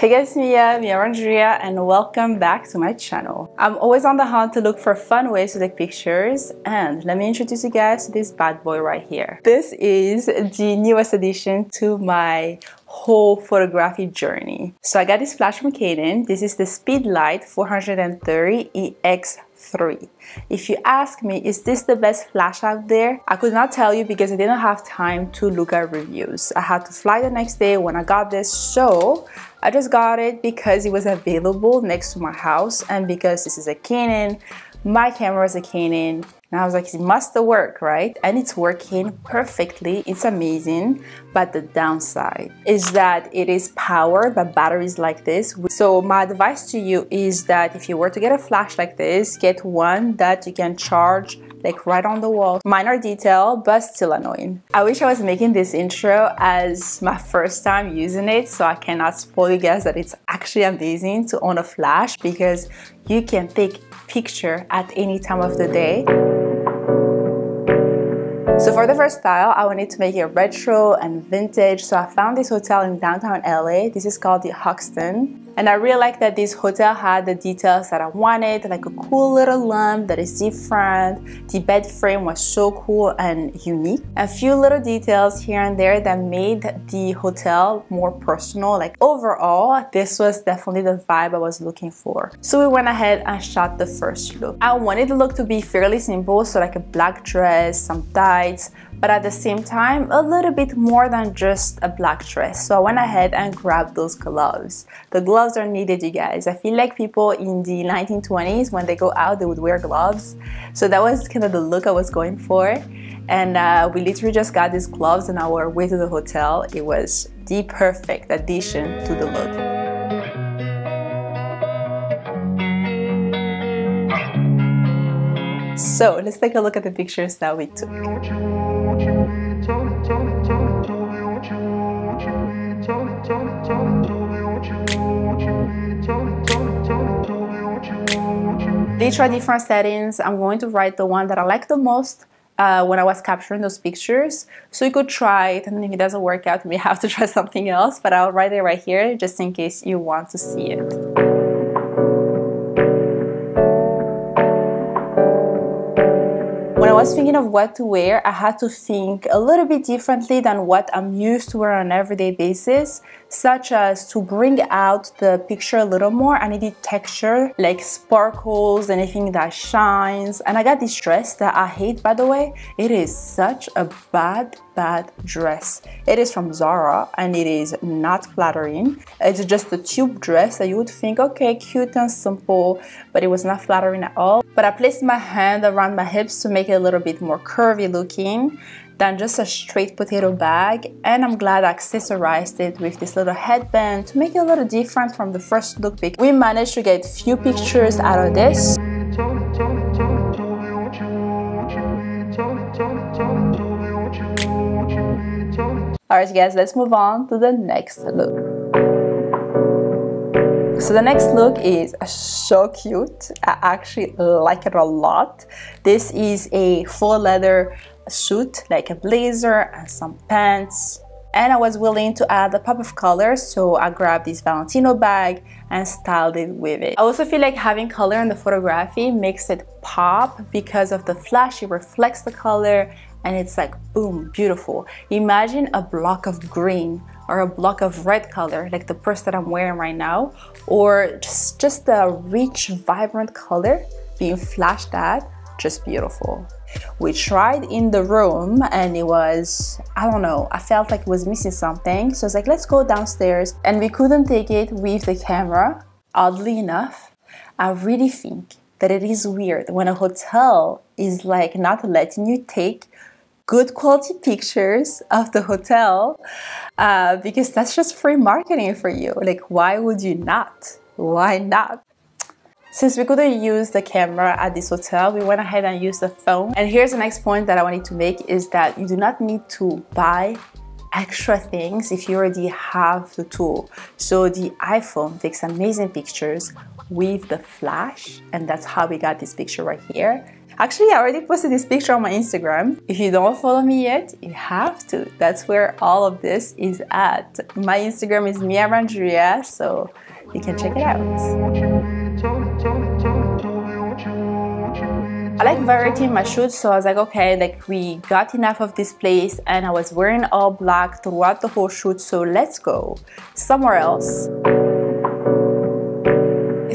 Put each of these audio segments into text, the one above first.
Hey guys, Mia Randria, and welcome back to my channel. I'm always on the hunt to look for fun ways to take pictures, and let me introduce you guys to this bad boy right here. This is the newest addition to my whole photography journey. So I got this flash from Kaden. This is the Speedlight 430 EX3. If you ask me, is this the best flash out there? I could not tell you because I didn't have time to look at reviews. I had to fly the next day when I got this, so I just got it because it was available next to my house and because this is a Canon, my camera is a Canon, and I was like, it must work, right? And it's working perfectly, it's amazing. But the downside is that it is powered by batteries like this. So my advice to you is that if you were to get a flash like this, get one that you can charge like right on the wall. Minor detail, but still annoying. I wish I was making this intro as my first time using it, so I cannot spoil you guys that it's actually amazing to own a flash because you can take picture at any time of the day. So for the first style, I wanted to make it retro and vintage, so I found this hotel in downtown LA. This is called the Hoxton. And I really like that this hotel had the details that I wanted, like a cool little lamp that is different. The bed frame was so cool and unique. A few little details here and there that made the hotel more personal. Like overall, this was definitely the vibe I was looking for. So we went ahead and shot the first look. I wanted the look to be fairly simple, so like a black dress, some tie, but at the same time a little bit more than just a black dress. So I went ahead and grabbed those gloves. The gloves are needed, you guys. I feel like people in the 1920s, when they go out, they would wear gloves. So that was kind of the look I was going for. And we literally just got these gloves on our way to the hotel. It was the perfect addition to the look. So let's take a look at the pictures that we took. They try different settings. I'm going to write the one that I like the most when I was capturing those pictures. So you could try it, and if it doesn't work out, we have to try something else, but I'll write it right here just in case you want to see it. I was thinking of what to wear. I had to think a little bit differently than what I'm used to wear on an everyday basis, such as to bring out the picture a little more. I needed texture, like sparkles, anything that shines. And I got this dress that I hate, by the way. It is such a bad dress. It is from Zara and it is not flattering. It's just a tube dress that you would think, okay, cute and simple, but it was not flattering at all. But I placed my hand around my hips to make it a little bit more curvy looking than just a straight potato bag, and I'm glad I accessorized it with this little headband to make it a little different from the first look pic. We managed to get few pictures out of this. Alright you guys, let's move on to the next look. So the next look is so cute. I actually like it a lot. This is a full leather suit, like a blazer and some pants. And I was willing to add a pop of color, so I grabbed this Valentino bag and styled it with it. I also feel like having color in the photography makes it pop because of the flash. It reflects the color and it's like, boom, beautiful. Imagine a block of green or a block of red color, like the purse that I'm wearing right now, or just a rich, vibrant color being flashed at, just beautiful. We tried in the room and it was, I don't know, I felt like it was missing something. So I was like, let's go downstairs. And we couldn't take it with the camera. Oddly enough, I really think that it is weird when a hotel is like not letting you take good quality pictures of the hotel because that's just free marketing for you. Like, why would you not? Why not? Since we couldn't use the camera at this hotel, we went ahead and used the phone. And here's the next point that I wanted to make is that you do not need to buy extra things if you already have the tool. So the iPhone takes amazing pictures with the flash, and that's how we got this picture right here. Actually, I already posted this picture on my Instagram. If you don't follow me yet, you have to. That's where all of this is at. My Instagram is Mia Randria, so you can check it out. I like variety in my shoes, so I was like, okay, like we got enough of this place and I was wearing all black throughout the whole shoot, so let's go somewhere else.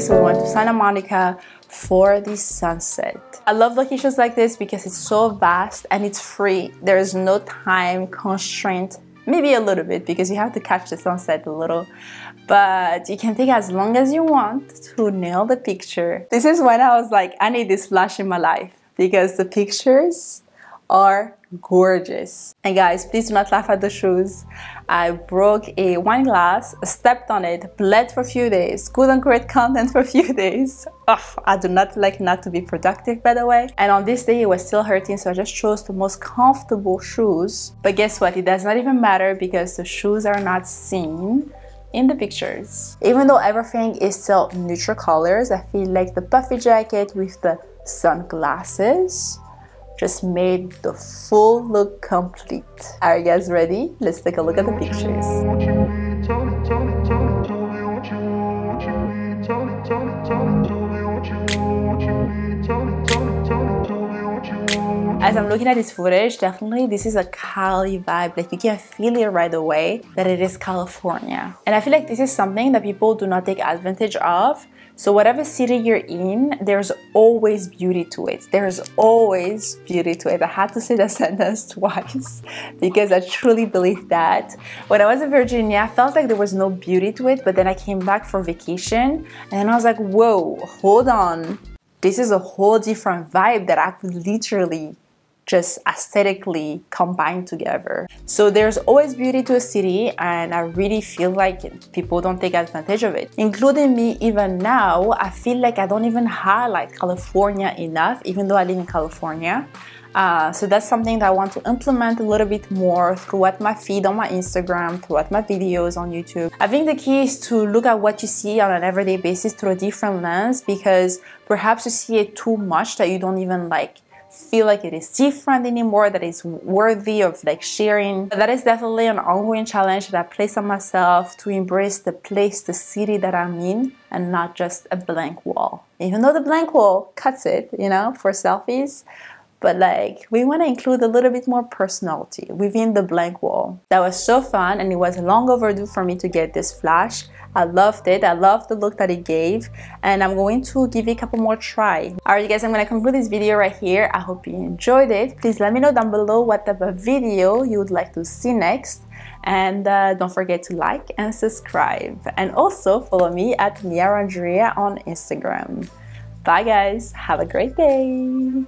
So we went to Santa Monica for the sunset. I love locations like this because it's so vast and it's free. There is no time constraint. Maybe a little bit because you have to catch the sunset a little, but you can take as long as you want to nail the picture. This is when I was like, I need this flash in my life because the pictures are gorgeous. And guys, please do not laugh at the shoes. I broke a wine glass, stepped on it, bled for a few days, couldn't create content for a few days. Ugh, I do not like not to be productive, by the way. And on this day it was still hurting, so I just chose the most comfortable shoes. But guess what? It does not even matter because the shoes are not seen in the pictures. Even though everything is still neutral colors, I feel like the puffy jacket with the sunglasses just made the full look complete. Are you guys ready? Let's take a look at the pictures. As I'm looking at this footage, definitely this is a Cali vibe. Like you can feel it right away that it is California. And I feel like this is something that people do not take advantage of. So whatever city you're in, there's always beauty to it. There's always beauty to it. I had to say that sentence twice because I truly believe that. When I was in Virginia, I felt like there was no beauty to it, but then I came back for vacation and I was like, whoa, hold on. This is a whole different vibe that I could literally just aesthetically combined together. So there's always beauty to a city and I really feel like people don't take advantage of it. Including me even now, I feel like I don't even highlight California enough, even though I live in California. So that's something that I want to implement a little bit more throughout my feed on my Instagram, throughout my videos on YouTube. I think the key is to look at what you see on an everyday basis through a different lens because perhaps you see it too much that you don't even like feel like it is different anymore, that is worthy of like sharing. That is definitely an ongoing challenge that I place on myself to embrace the place, the city that I'm in and not just a blank wall. Even though the blank wall cuts it, you know, for selfies, but like we want to include a little bit more personality within the blank wall. That was so fun and it was long overdue for me to get this flash. I loved it. I loved the look that it gave and I'm going to give it a couple more tries. Alright you guys, I'm going to conclude this video right here. I hope you enjoyed it. Please let me know down below what type of video you would like to see next. And don't forget to like and subscribe. And also follow me at Mia Randria on Instagram. Bye guys. Have a great day.